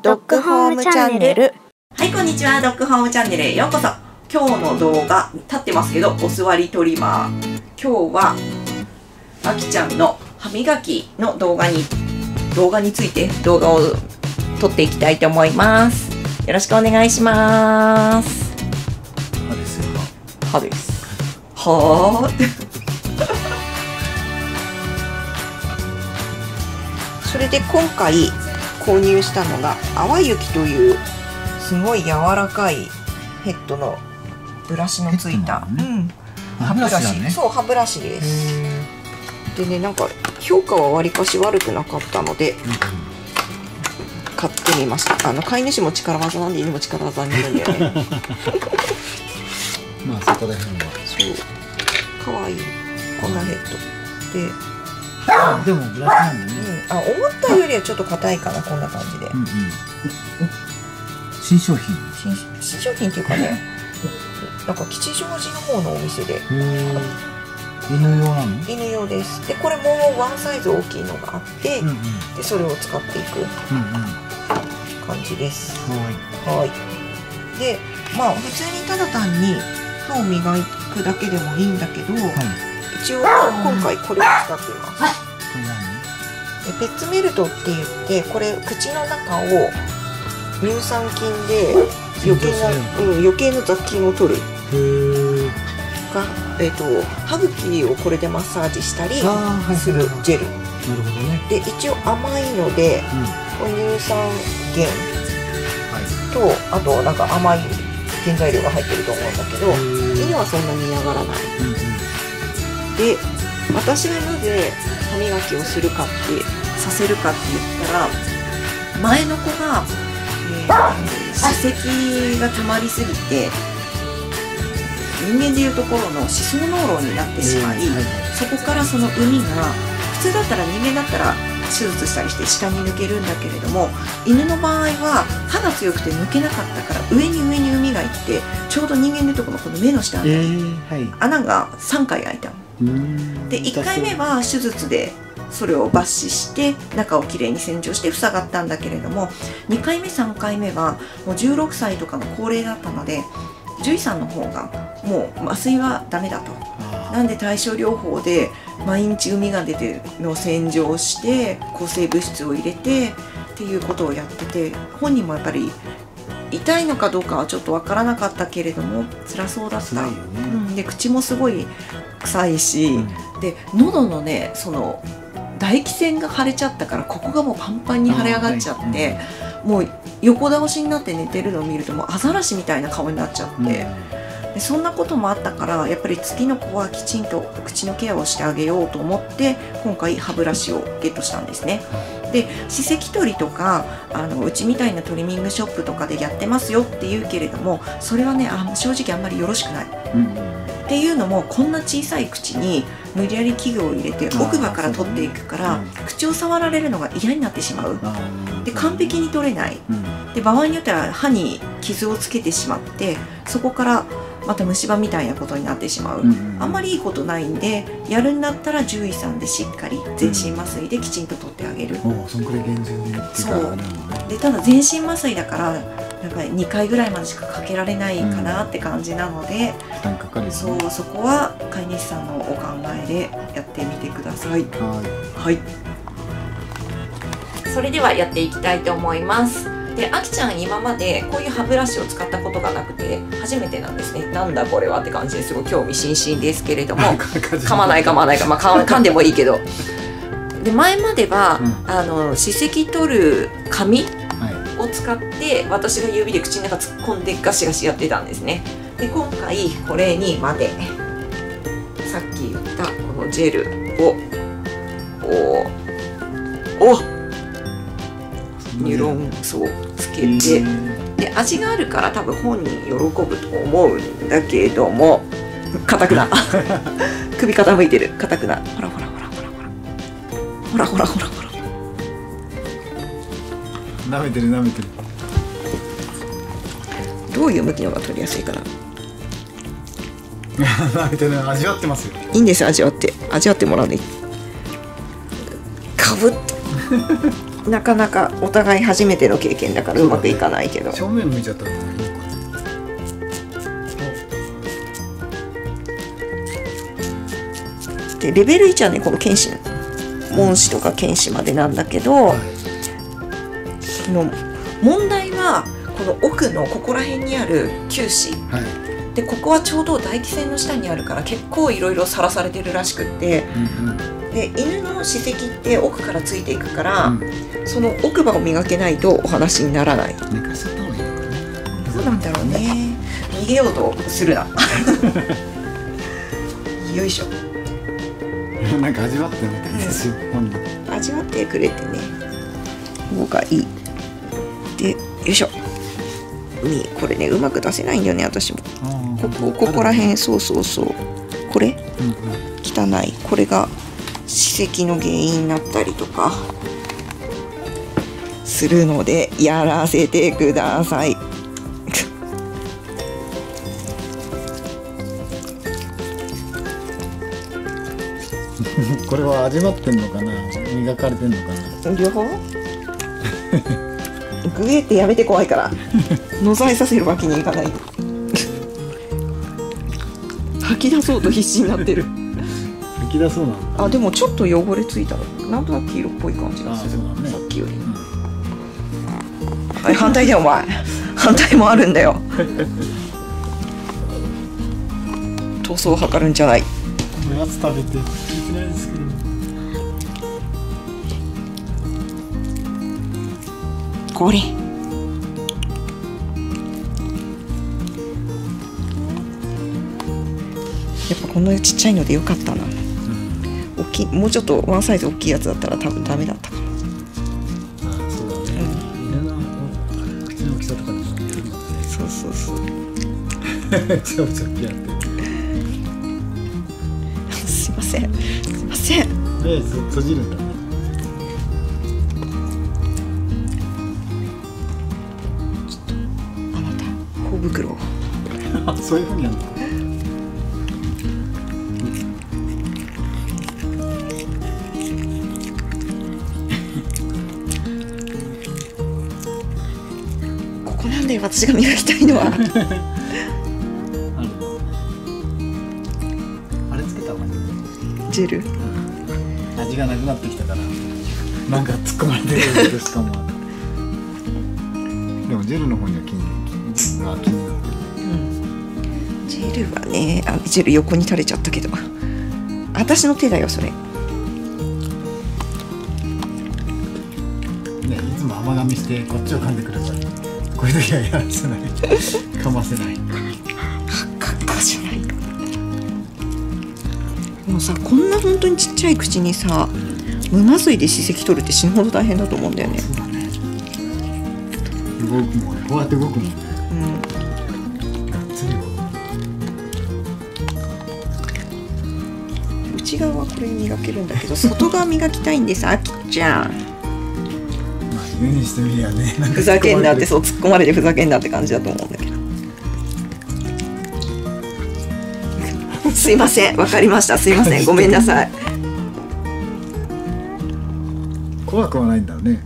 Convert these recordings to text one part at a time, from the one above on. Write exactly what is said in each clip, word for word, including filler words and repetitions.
ドッグホームチャンネル。はい、こんにちは。ドッグホームチャンネルへようこそ。今日の動画、立ってますけど、お座りトリマー。今日は、あきちゃんの歯磨きの動画に、動画について動画を撮っていきたいと思います。よろしくお願いします。歯ですよ。歯です。はー。それで今回購入したのがあわゆきというすごい柔らかいヘッドのブラシのついた、うん、歯ブラシ、ね、そう歯ブラシです。でね、なんか評価はわりかし悪くなかったので、うん、買ってみました。あの飼い主も力技なんで犬も力技になるんだよね。まあそこら辺はそうかわいいこんなヘッドで。あ、でもブラシなんだね。うん、あ、思ったよりはちょっと硬いかな、こんな感じで。うんうん、新商品。新、新商品っていうかね。なんか吉祥寺の方のお店で。犬用なの？犬用です。で、これもワンサイズ大きいのがあって、うんうん、で、それを使っていく感じです。うんうん、はい。はい。で、まあ普通にただ単に歯を磨くだけでもいいんだけど。はい、一応今回これを使っています。でペッツメルトって言って、これ口の中を乳酸菌で余計な、うん、余計な雑菌を取るが、えーと、歯茎をこれでマッサージしたりするジェル。なるほどね。で一応甘いので、うん、乳酸源と、はい、あとなんか甘い原材料が入ってると思うんだけど、犬はそんなに嫌がらない。うん、で、私がなぜ歯磨きをするかってさせるかって言ったら、前の子が、えー、歯石がたまりすぎて人間でいうところの歯槽膿漏になってしまい、そこからその膿が普通だったら人間だったら手術したりして下に抜けるんだけれども、犬の場合は歯が強くて抜けなかったから上に上に膿がいって、ちょうど人間のところのこの目の下に、えーはい、穴がさんかい開いた。でいっかいめは手術でそれを抜歯して中をきれいに洗浄して塞がったんだけれども、にかいめさんかいめはもうじゅうろくさいとかの高齢だったので、獣医さんの方がもう麻酔はダメだと。なんで対症療法で毎日膿が出ての洗浄をして抗生物質を入れてっていうことをやってて、本人もやっぱり痛いのかどうかはちょっと分からなかったけれども辛そうだった、ね。うん、で口もすごい臭いし、うん、で喉のね、その唾液腺が腫れちゃったから、ここがもうパンパンに腫れ上がっちゃって、はい、もう横倒しになって寝てるのを見るともうアザラシみたいな顔になっちゃって、うん、でそんなこともあったから、やっぱり次の子はきちんと口のケアをしてあげようと思って今回歯ブラシをゲットしたんですね。で歯石取りとか、あのうちみたいなトリミングショップとかでやってますよって言うけれども、それはね、あ正直あんまりよろしくない。うん、っていうのも、こんな小さい口に無理やり器具を入れて奥歯から取っていくから、ね、うん、口を触られるのが嫌になってしまう。で完璧に取れない。うん、で場合によっては歯に傷をつけてしまって、そこからまた虫歯みたいなことになってしまう。うん、あんまりいいことないんで、やるんだったら獣医さんでしっかり全身麻酔できちんと取ってあげる。うん、そんくらい厳重にやってからね。そうで、ただ全身麻酔だからなんかにかいぐらいまでしかかけられないかなって感じなので、そう、そこは飼い主さんのお考えでやってみてください。はい、はい、それではやっていきたいと思います。で、あきちゃん今までこういう歯ブラシを使ったことがなくて初めてなんですね。なんだこれはって感じですごい興味津々ですけれども、噛まない噛まないか、まあ、噛んでもいいけど。で前までは、うん、あの歯石取る紙を使って私が指で口の中突っ込んでガシガシやってたんですね。で今回これにまでさっき言ったこのジェルをおおニュロンソをつけて、で味があるから多分本人喜ぶと思うんだけども、硬くな首傾いてる、硬くな、ほらほらほらほらほらほらほらほら、舐めてる舐めてる。どういう向きのが取りやすいかな。舐めてる、味わってますよ。いいんです、味わって、味わってもらうね。かぶって。なかなかお互い初めての経験だからうまくいかないけど、正面向いちゃったらいいのかな。でレベルいちはね、この剣士門士とか剣士までなんだけど、その問題はこの奥のここら辺にある九死、はい、でここはちょうど唾液腺の下にあるから結構いろいろさらされてるらしくって、うんうん、で犬の歯石って奥からついていくから、うん、その奥歯を磨けないとお話にならない。寝かせた方がいいのかな。どうなんだろうね。逃げようとするな。よいしょ。なんか味わってみたいですよ、うん、味わってくれてね方がいい。でよいしょ、にこれねうまく出せないんだよね私も。ここここら辺、そうそうそう、これ、うん、汚い、これが歯石の原因になったりとかするのでやらせてください。これは味わってんのかな、磨かれてんのかな、両方。グエってやめて、怖いからのぞいさせるわけにいかない。吐き出そうと必死になってる。吐き出そうなのかな。あ、でもちょっと汚れついたらなんとなく黄色っぽい感じがする、ね、さっきより、うん、あれ反対だよお前。反対もあるんだよ。塗装を測るんじゃない。おやつ食べていないですけど、これやっぱこんなちっちゃいのでよかったな、うん、大きい、もうちょっとワンサイズ大きいやつだったら多分ダメだったかも。ああそうだね、うん、犬の口の大きさとかにもよるので、そうそうそう。ちょっとやってすいません。え、閉じるんだ。ちょっとあなた小袋。あ、そういうふうにやる。ここなんで私が磨きたいのは。味がなくなってきたからなんか突っ込まれてるんですかも。でもジェルの方には気になってる、うん、ジェルはね、あ、ジェル横に垂れちゃったけど私の手だよそれ、ね、いつも甘噛みしてこっちを噛んでくればこういう時はやらせない。噛ませない。噛ませない。もうさ、こんな本当にちっちゃい口にさ、胸髄で歯石取るって死ぬほど大変だと思うんだよね。そうだね。動くもんね、こうやって動くもんね。うん。がっつり動く。内側はこれ磨けるんだけど、外側磨きたいんです、あきちゃん。まあ、言うにしてみりゃね、なんかふざけんなって、そう突っ込まれてふざけんなって感じだと思うんだけど。すいません、わかりました、すいません、ごめんなさい。怖くはないんだよね。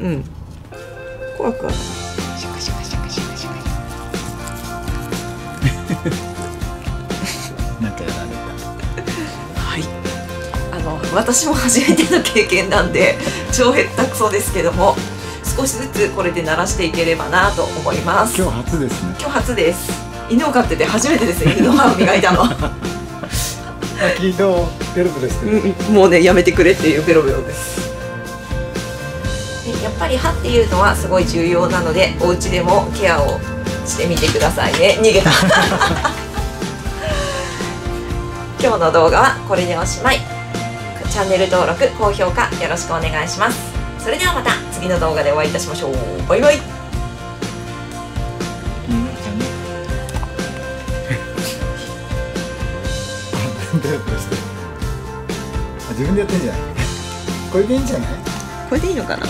うん、怖くはない。シャカシャカシャカシャカシャカ。なんかやられた。はい、あの私も初めての経験なんで超下手くそですけども、少しずつこれで慣らしていければなと思います。今日初ですね。今日初です。犬を飼ってて初めてです。犬の歯を磨いたの。聞いたのベロベロしてる、うん、もうねやめてくれっていうベロベロです。でやっぱり歯っていうのはすごい重要なのでお家でもケアをしてみてくださいね。逃げた。今日の動画はこれでおしまい。チャンネル登録高評価よろしくお願いします。それではまた次の動画でお会いいたしましょう。バイバイ。自分でやってんじゃない。これでいいんじゃない。これでいいのかな。か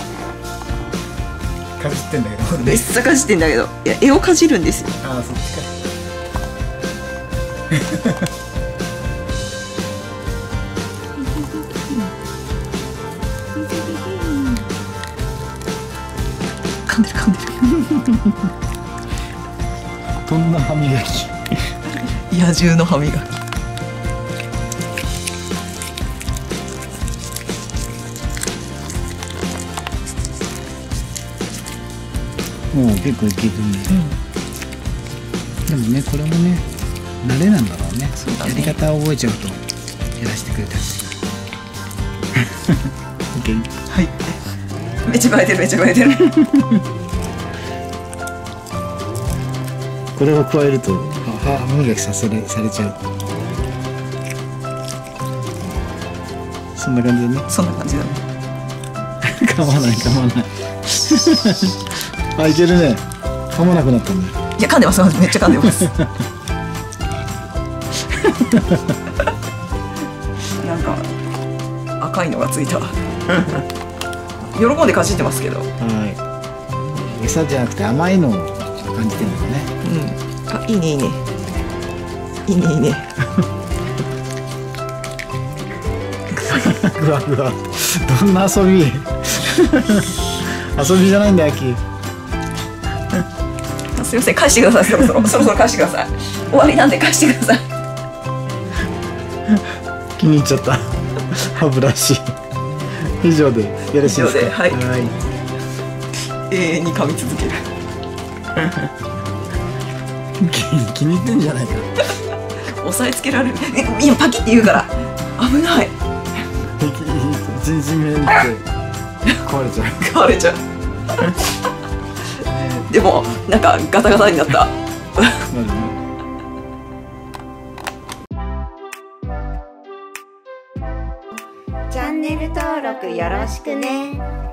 じってんだけど。めっちゃかじってんだけど、いや、絵をかじるんですよ。ああ、そっちか。どんな歯磨き？野獣の歯磨き。もう結構いけるね、うん、でもねこれもね慣れなんだろうね。そうだね、やり方を覚えちゃうと減らしてくれたりする。はい、めっちゃ映えてるめっちゃ映えてるこれを加えると歯磨きさせれされちゃう。そんな感じだね。そんな感じだね噛まない噛まないあ、いけるね。噛まなくなったね。いや、噛んでます。めっちゃ噛んでます。なんか赤いのがついた。喜んでかじってますけど。はい。餌じゃなくて甘いのを感じてるんだね。うん。あ、いいねいいね。いいねいいね。ぐわぐわ。どんな遊び？遊びじゃないんだよ、秋。すみません、返してください。そろそろそろそろ返してください。終わりなんで返してください。気に入っちゃった歯ブラシ。以上でよろしいですか？はい、はい、永遠に噛み続ける気, 気に入ってんじゃないか押さえつけられる。今パキって言うから危ない。全然見えなくて壊れちゃう壊れちゃうでもなんかガタガタになったチャンネル登録よろしくね。